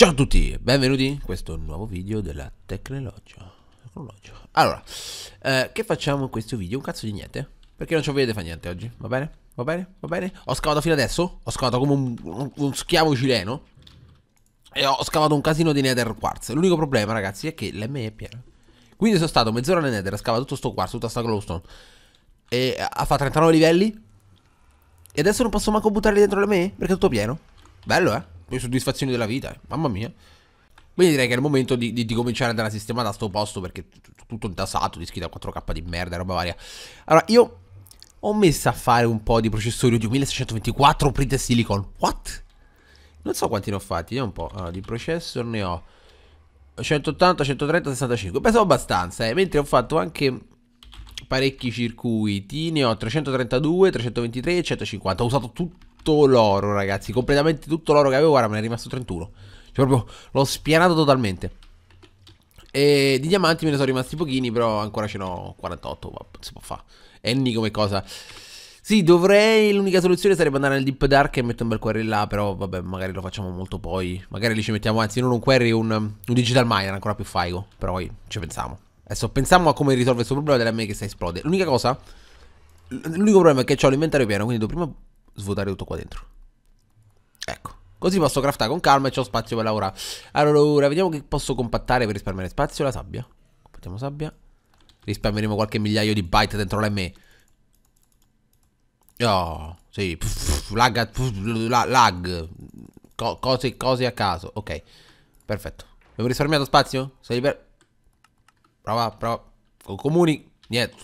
Ciao a tutti, benvenuti in questo nuovo video della Tecnelogia. Allora, che facciamo in questo video? Un cazzo di niente, perché non ci vedete fa niente oggi, va bene? Va bene? Va bene? Ho scavato fino adesso, ho scavato come un schiavo cileno e ho scavato un casino di nether quartz. L'unico problema, ragazzi, è che l'ME è piena. Quindi sono stato mezz'ora nel nether, scavato tutto sto quartz, tutta sta glowstone, e ha fatto 39 livelli. E adesso non posso manco buttarli dentro l'ME, perché è tutto pieno. Bello, eh? Le soddisfazioni della vita, mamma mia. Quindi direi che è il momento di cominciare ad andare a sistemare da sto posto, perché tutto intasato, dischi da 4K di merda, roba varia. Allora, io ho messo a fare un po' di processori di 1624 print e silicon. What? Non so quanti ne ho fatti, vediamo un po'. Allora, di processor ne ho 180, 130, 65. Pensavo abbastanza, mentre ho fatto anche parecchi circuiti. Ne ho 332, 323 e 150. Ho usato tutto l'oro, ragazzi, completamente tutto l'oro che avevo. Guarda, me ne è rimasto 31. Cioè proprio l'ho spianato totalmente. E di diamanti me ne sono rimasti pochini, però ancora ce n'ho 48. Ma si può fare. Enni come cosa. Sì, dovrei. L'unica soluzione sarebbe andare nel deep dark e mettere un bel query là. Però vabbè, magari lo facciamo molto poi. Magari lì ci mettiamo, anzi, non un query, un digital miner ancora più figo. Però poi ci pensiamo. Adesso pensiamo a come risolvere questo problema della ME che sta esplode. L'unica cosa, l'unico problema è che ho l'inventario pieno, quindi devo prima svuotare tutto qua dentro. Ecco, così posso craftare con calma e ho spazio per lavorare. Allora, vediamo che posso compattare per risparmiare spazio. La sabbia, compattiamo sabbia. Risparmieremo qualche migliaio di byte dentro la ME. Oh, sì, lag. Cose a caso, ok. Perfetto, abbiamo risparmiato spazio? Sei libero? Prova, comuni, niente,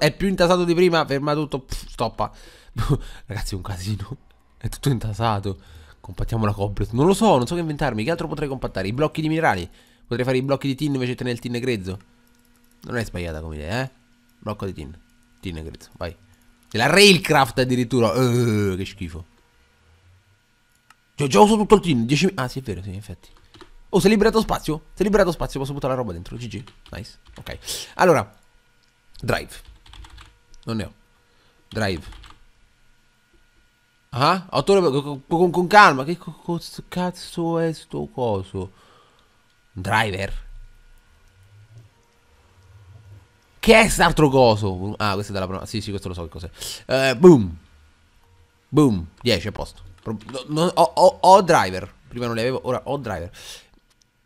è più intasato di prima, ferma tutto, stoppa. Ragazzi, è un casino, è tutto intasato. Compattiamo la coblet, non so che inventarmi, che altro potrei compattare? I blocchi di minerali, potrei fare i blocchi di tin invece di tenere il tin grezzo. Non è sbagliata come idea, eh? Blocco di tin grezzo, vai. E la railcraft addirittura, che schifo. Cioè, già uso tutto il tin, 10.000, ah sì è vero, sì in effetti. Oh, si è liberato spazio? Si è liberato spazio, posso buttare la roba dentro. GG. Nice. Ok. Allora, drive. Non ne ho. Drive. Ah? 8 ore con calma. Che cazzo è sto coso? Driver. Che è quest'altro coso? Ah, questo è dalla prima. Sì, questo lo so che cos'è. Boom. Boom. 10 a posto. Ho driver. Prima non li avevo, ora ho driver.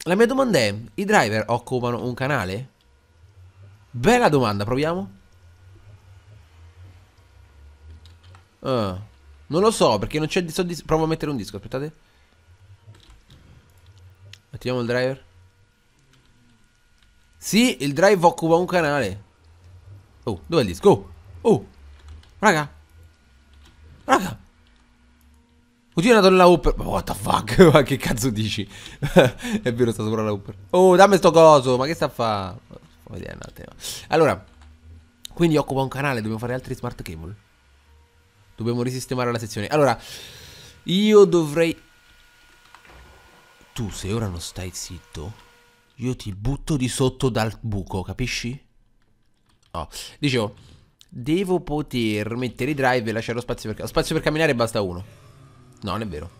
La mia domanda è, i driver occupano un canale? Bella domanda, proviamo. Non lo so, perché non c'è soddisfazione. Provo a mettere un disco, aspettate. Mettiamo il driver. Sì, il drive occupa un canale. Oh, dov'è il disco? Oh, raga. Ho girato la Uber. What the fuck? Ma che cazzo dici? È vero, sta sopra la Uber. Oh, dammi sto coso. Ma che sta a fa? Allora, quindi occupa un canale. Dobbiamo fare altri smart cable. Dobbiamo risistemare la sezione. Allora, io dovrei. Tu se ora non stai zitto, io ti butto di sotto dal buco, capisci? Oh, dicevo, devo poter mettere i drive e lasciare lo spazio per camminare, basta uno. No, non è vero.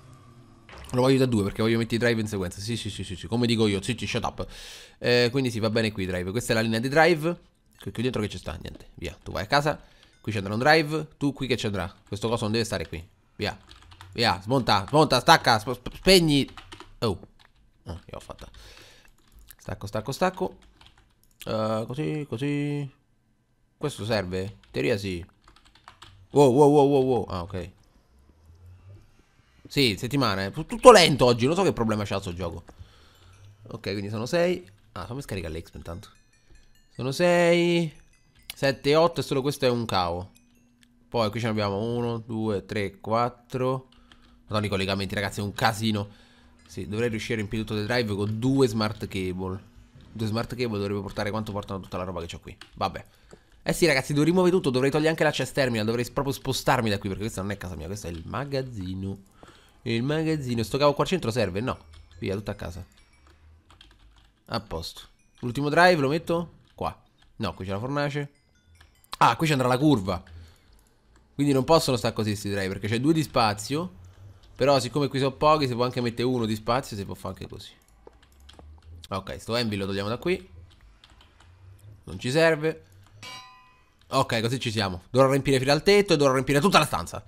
Lo voglio da due perché voglio mettere i drive in sequenza. Sì, come dico io. Sì, shut up. Quindi sì, va bene qui i drive. Questa è la linea di drive. Qui dentro che ci sta? Niente. Via. Tu vai a casa. Qui ci andrà un drive. Tu qui che ci andrà? Questo coso non deve stare qui. Via. Via. Smonta. Stacca. Spegni. Oh. Ah, io ho fatta. Stacco. Così. Questo serve? In teoria sì. Wow. Ah, ok. Sì, settimana, tutto lento oggi, non so che problema c'ha sto gioco. Ok, quindi sono 6. Ah, fammi scaricare l'Exp intanto. Sono 6 7, 8 e solo questo è un cavo. Poi qui ce ne abbiamo 1, 2, 3, 4. Madonna, i collegamenti, ragazzi, è un casino. Sì, dovrei riuscire a riempire tutto del drive con due smart cable. Due smart cable dovrebbe portare quanto portano tutta la roba che ho qui. Vabbè. Eh sì, ragazzi, devo rimuovere tutto, dovrei togliere anche la chest terminal. Dovrei proprio spostarmi da qui, perché questa non è casa mia, questo è il magazzino. Sto cavo qua al centro serve? No. Via, tutta a casa. A posto. L'ultimo drive lo metto qua. No, qui c'è la fornace. Ah, qui ci andrà la curva. Quindi non possono stare così questi drive, perché c'è due di spazio. Però siccome qui sono pochi, si può anche mettere uno di spazio, si può fare anche così. Ok, sto anvil lo togliamo da qui, non ci serve. Ok, così ci siamo. Dovrò riempire fino al tetto e dovrò riempire tutta la stanza.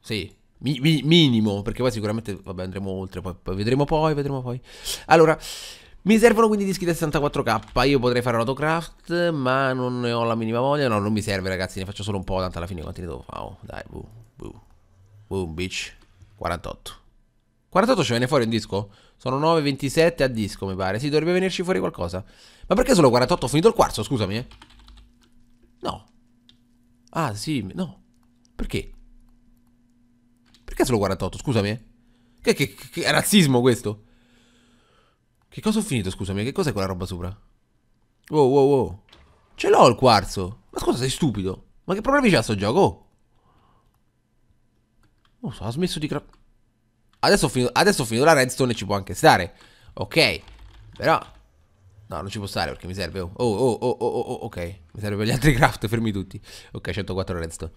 Sì, minimo, perché poi sicuramente, vabbè, andremo oltre, poi vedremo poi. Allora, mi servono quindi dischi da 64k. Io potrei fare l'autocraft, ma non ne ho la minima voglia. No, non mi serve, ragazzi, ne faccio solo un po', tanto alla fine quanti ne devo fare? Oh, dai, boom, bitch. 48. 48 ci viene fuori un disco? Sono 9,27 a disco, mi pare. Sì, dovrebbe venirci fuori qualcosa. Ma perché solo 48? Ho finito il quarzo, scusami, eh. No. Ah, sì, no. Perché? Perché solo 48? Scusami, eh. Che razzismo questo? Che cosa ho finito, scusami? Che cos'è quella roba sopra? Wow. Ce l'ho il quarzo. Ma scusa, sei stupido. Ma che problemi c'ha sto gioco? Oh, ha smesso di craft. Adesso ho finito la redstone e ci può anche stare. Ok. Però no, non ci può stare perché mi serve. Ok. Mi serve per gli altri craft, fermi tutti. Ok, 104 redstone.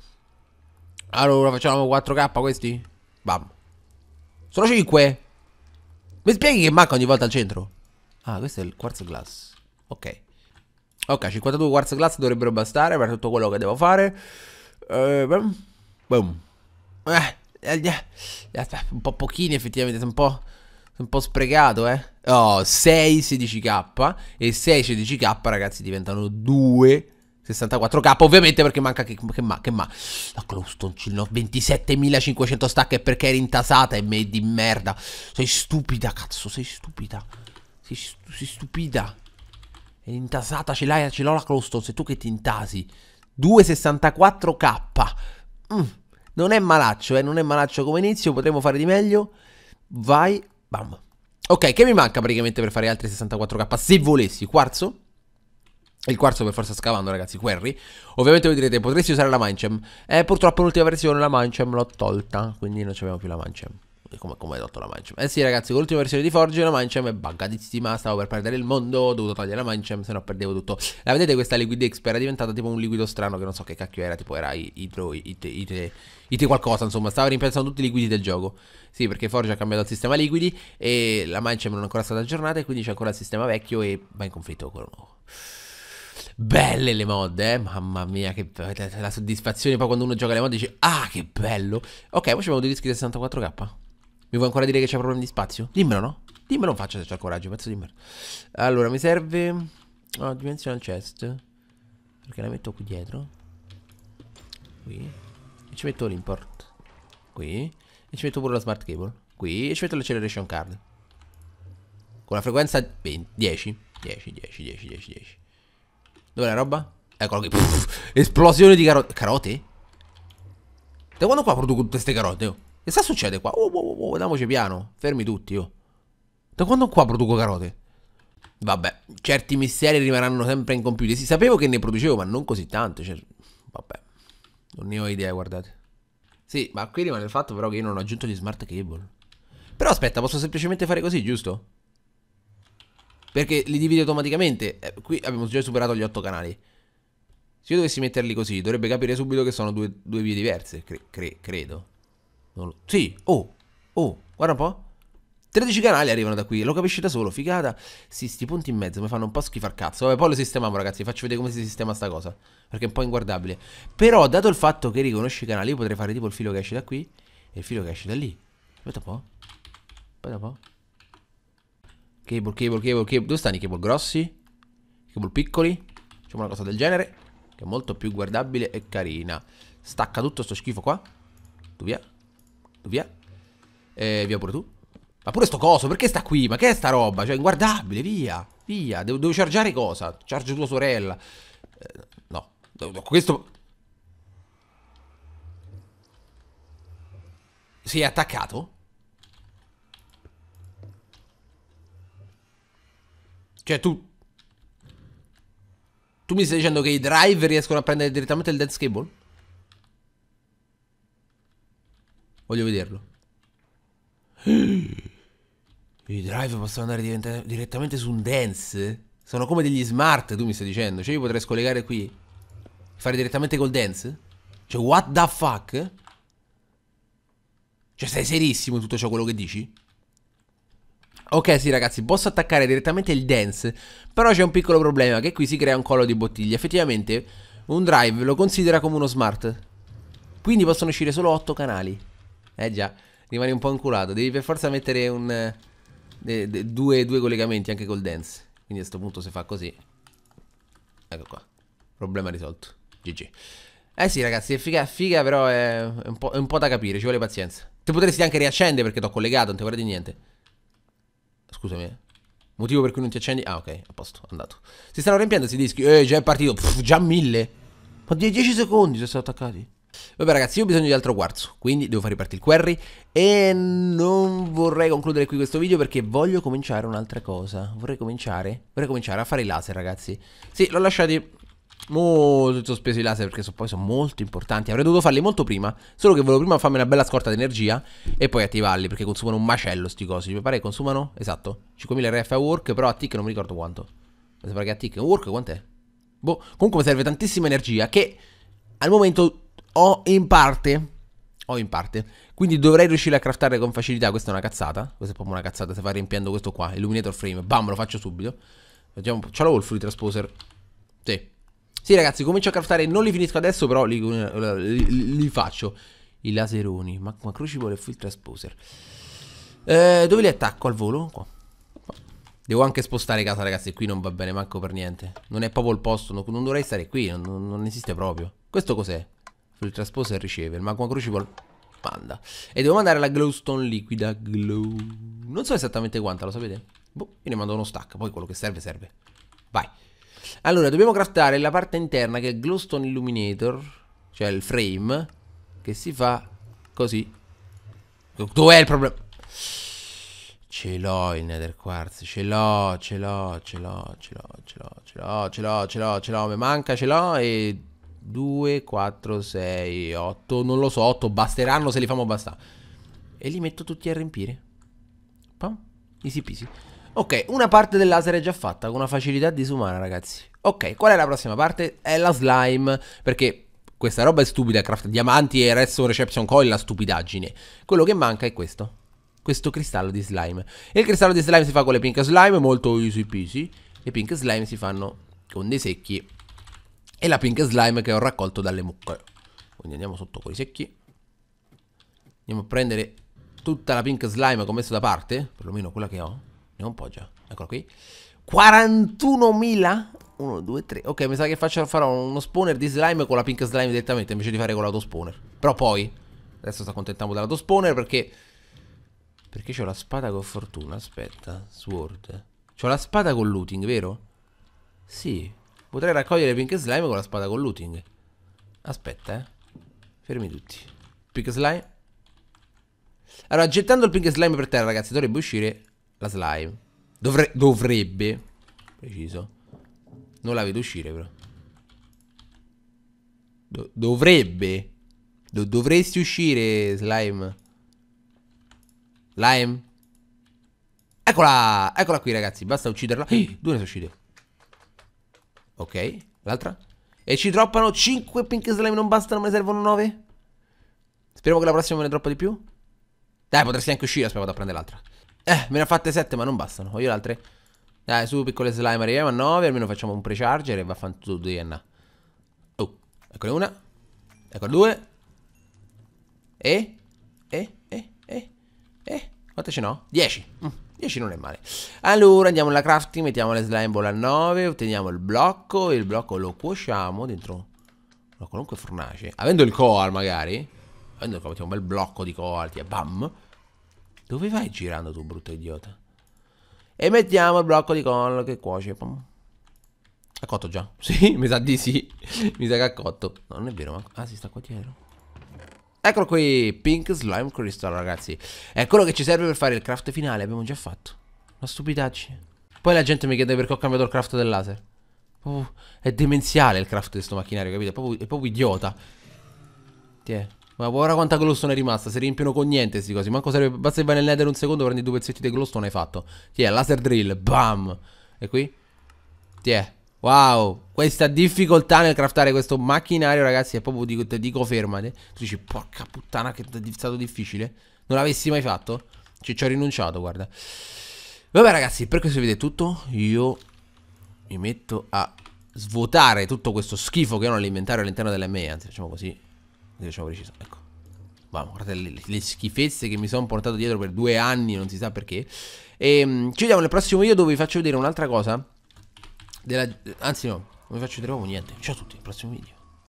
Allora facciamo 4k questi? Bam. Sono 5. Mi spieghi che manca ogni volta al centro? Ah, questo è il Quartz Glass. Ok, 52 Quartz Glass dovrebbero bastare per tutto quello che devo fare. Boom. Un po' pochini effettivamente, sono un po' sprecato, eh. Oh, 6 16k e 6 16k, ragazzi, diventano 2 64k, ovviamente, perché manca che la glowstone, 27.500 stacche, perché eri intasata e me di merda. Sei stupida, cazzo, sei stupida. Sei stupida. Eri intasata, ce l'ho la glowstone, sei tu che ti intasi. 264k. Non è malaccio, non è malaccio come inizio, potremmo fare di meglio. Vai, bam. Ok, che mi manca praticamente per fare altri 64k? Se volessi, quarzo. Il quarzo per forza scavando, ragazzi, query. Ovviamente voi direte, potresti usare la manchem. Purtroppo l'ultima versione, la manchem, l'ho tolta, quindi non abbiamo più la manchem. Come hai tolto la manchem? Eh sì, ragazzi, con l'ultima versione di Forge la manchem è buggatissima, stavo per perdere il mondo, ho dovuto togliere la manchem, se no perdevo tutto. La vedete questa Liquid Expert? È diventata tipo un liquido strano che non so che cacchio era, tipo era ite qualcosa, insomma, stava rimpiazzando tutti i liquidi del gioco. Sì, perché Forge ha cambiato il sistema liquidi e la manchem non è ancora stata aggiornata e quindi c'è ancora il sistema vecchio e va in conflitto con quello nuovo. Belle le mod, eh? Mamma mia, che la soddisfazione poi quando uno gioca le mod dice ah, che bello. Ok, poi ci abbiamo due dischi da 64k. Mi vuoi ancora dire che c'è problemi di spazio? Dimmelo, no? Dimmelo, non faccio se c'ho coraggio, pezzo di merda. Allora, mi serve dimensional chest, perché la metto qui dietro. Qui. E ci metto l'import. Qui. E ci metto pure la smart cable. Qui. E ci metto l'acceleration card con la frequenza 10. Dov'è la roba? Eccolo qui. Esplosione di carote. Carote? Da quando qua produco tutte queste carote? Oh? Che sta succede qua? Andiamoci piano. Fermi tutti, oh. Da quando qua produco carote? Vabbè, certi misteri rimarranno sempre incompiuti. Sì, sapevo che ne producevo, ma non così tanto. Cioè, vabbè, non ne ho idea, guardate. Sì, ma qui rimane il fatto però che io non ho aggiunto gli smart cable. Però aspetta, posso semplicemente fare così, giusto? Perché li divide automaticamente. Qui abbiamo già superato gli 8 canali. Se io dovessi metterli così, dovrebbe capire subito che sono due vie diverse. Credo. Non lo... Sì, guarda un po'. 13 canali arrivano da qui. Lo capisci da solo, figata. Sì, sti punti in mezzo mi fanno un po' schifar cazzo. Vabbè, poi lo sistemiamo, ragazzi. Faccio vedere come si sistema sta cosa, perché è un po' inguardabile. Però, dato il fatto che riconosci i canali, io potrei fare tipo il filo che esce da qui e il filo che esce da lì. Aspetta un po'. Cable. Dove stanno i cable grossi? I cable piccoli? Facciamo una cosa del genere, che è molto più guardabile e carina. Stacca tutto sto schifo qua. Tu via. Tu via. E via pure tu. Ma pure sto coso, perché sta qui? Ma che è sta roba? Cioè, inguardabile, via. Via. Devo chargiare cosa? Chargio tua sorella. No. Questo... Si è attaccato? Cioè tu mi stai dicendo che i drive riescono a prendere direttamente il dance cable? Voglio vederlo. I drive possono andare direttamente su un dance? Sono come degli smart, tu mi stai dicendo. Cioè io potrei scollegare qui e fare direttamente col dance? Cioè what the fuck? Cioè, sei serissimo in tutto ciò quello che dici? Ok, sì ragazzi, posso attaccare direttamente il dance, però c'è un piccolo problema, che qui si crea un collo di bottiglia. Effettivamente un drive lo considera come uno smart, quindi possono uscire solo 8 canali. Eh già, rimani un po' inculato, devi per forza mettere un due collegamenti anche col dance. Quindi a questo punto se fa così, ecco qua, problema risolto, GG. Eh sì ragazzi, è figa però è un po' da capire, ci vuole pazienza. Te potresti anche riaccendere perché t'ho collegato, non ti guardi niente. Scusami, motivo per cui non ti accendi? Ah ok, a posto, andato. Si stanno riempiendo questi dischi, già è partito, pff, già 1000. Ma 10 secondi se sono attaccati. Vabbè ragazzi, io ho bisogno di altro quarzo, quindi devo far ripartire il query. E non vorrei concludere qui questo video perché voglio cominciare un'altra cosa. Vorrei cominciare a fare i laser ragazzi. Sì, l'ho lasciati molto sospeso i laser perché poi sono molto importanti. Avrei dovuto farli molto prima, solo che volevo prima farmi una bella scorta di energia e poi attivarli, perché consumano un macello sti cosi. Mi pare che consumano, esatto, 5000 RF a work, però a tick non mi ricordo quanto. Mi sembra che a tick, work quant'è? Boh, comunque mi serve tantissima energia che al momento ho in parte. Quindi dovrei riuscire a craftare con facilità. Questa è una cazzata, questa è proprio una cazzata. Se va riempiendo questo qua, illuminator frame, bam, lo faccio subito. Vediamo, ce l'avevo il Filtrasposer. Sì. Sì ragazzi, comincio a craftare, non li finisco adesso, però li faccio. I laseroni, Magma Crucible e Filtrasposer. Dove li attacco al volo? Qua. Devo anche spostare casa ragazzi, qui non va bene manco per niente. Non è proprio il posto, non dovrei stare qui, non esiste proprio. Questo cos'è? Filtrasposer riceve, il Magma Crucible manda. E devo mandare la glowstone liquida, glow. Non so esattamente quanta, lo sapete? Boh, io ne mando uno stack, poi quello che serve serve. Vai. Allora, dobbiamo craftare la parte interna che è Glowstone Illuminator, cioè il frame, che si fa così. Dov'è il problema? Ce l'ho il nether quartz, ce l'ho, mi manca, ce l'ho e 2, 4, 6, 8, non lo so, 8 basteranno se li famo bastare. E li metto tutti a riempire. Pam, easy peasy. Ok, una parte del laser è già fatta con una facilità disumana ragazzi. Ok, qual è la prossima parte? È la slime, perché questa roba è stupida, craft diamanti e redstone reception coil, la stupidaggine. Quello che manca è questo cristallo di slime. E il cristallo di slime si fa con le pink slime, molto easy peasy. Le pink slime si fanno con dei secchi e la pink slime che ho raccolto dalle mucche. Quindi andiamo sotto con i secchi, andiamo a prendere tutta la pink slime che ho messo da parte, perlomeno quella che ho. Ne ho un po' già, eccolo qui. 41.000? 1, 2, 3. Ok, mi sa che farò uno spawner di slime con la pink slime direttamente, invece di fare con l'autospawner. Però poi, adesso sto accontentando dell'autospawner perché c'ho la spada con fortuna. Aspetta, sword. C'ho la spada con looting, vero? Sì, potrei raccogliere pink slime con la spada con looting. Aspetta, fermi tutti. Pink slime. Allora, gettando il pink slime per terra, ragazzi, dovrebbe uscire la slime. Dovrebbe, preciso, non la vedo uscire però. Dovrebbe. Dovresti uscire slime. Slime. Eccola. Eccola qui ragazzi. Basta ucciderla. Due ne sono uscite. Ok, l'altra. E ci droppano 5 pink slime. Non bastano, me ne servono 9. Speriamo che la prossima me ne droppa di più. Dai, potresti anche uscire. Aspetta, vado a prendere l'altra. Me ne ho fatte 7 ma non bastano, voglio le altre. Dai, su piccole slime, arriviamo a 9. Almeno facciamo un pre-charger e vaffanculo tutto di DNA. Oh, eccole una. Eccole due. Quante ce n'ho? 10. 10 non è male. Allora andiamo alla crafting, mettiamo le slime ball a 9. Otteniamo il blocco e il blocco lo cuociamo dentro una qualunque fornace. Avendo il coal magari. Mettiamo un bel blocco di coal, via, bam. Dove vai girando tu, brutto idiota? E mettiamo il blocco di coal che cuoce. Ha cotto già? Sì, mi sa di sì. Mi sa che ha cotto. No, non è vero, ma... Ah, si sta qua dietro. Eccolo qui, pink slime crystal, ragazzi. È quello che ci serve per fare il craft finale, abbiamo già fatto. Una stupidaggine. Poi la gente mi chiede perché ho cambiato il craft del laser. Oh, è demenziale il craft di sto macchinario, capito? È proprio idiota. Tiè. Ma guarda quanta glowstone è rimasta, si riempiono con niente sti cosi. Manco serve, basta che vai nel nether un secondo, prendi 2 pezzetti di glowstone, hai fatto. Tiè, laser drill, bam. E qui? Tiè. Wow, questa difficoltà nel craftare questo macchinario, ragazzi, è proprio, ti dico fermate. Tu dici, porca puttana che è stato difficile. non l'avessi mai fatto, ci ho rinunciato, guarda. Vabbè ragazzi, per questo video è tutto. Io mi metto a svuotare tutto questo schifo che ho nell'inventario all'interno dell'ME. Anzi, facciamo così, diciamo preciso, ecco. Wow, guardate le schifezze che mi sono portato dietro per 2 anni, non si sa perché. E ci vediamo nel prossimo video, dove vi faccio vedere un'altra cosa della... Anzi no, non vi faccio vedere proprio niente. Ciao a tutti, al prossimo video.